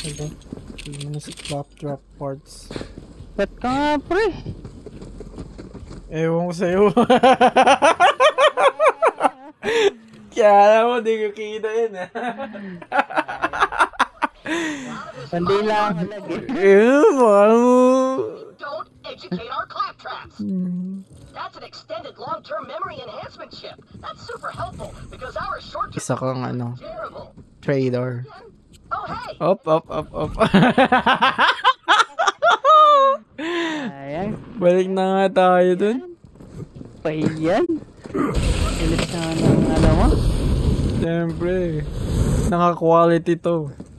Drop parts. Ba't ka nga, pre? Ewan ko sa'yo. Kaya alam mo, di ko kita yun ah. Hindi lang halag eh. Don't educate our claptraps. That's an extended long-term memory enhancement chip. That's super helpful because our short-term... Isa kang ano, trader. Oh, hey! Up. Ayan. Balik na nga tayo dun. Pahiyan. Ilis na nga ng alawa. Siyempre. Naka-quality to.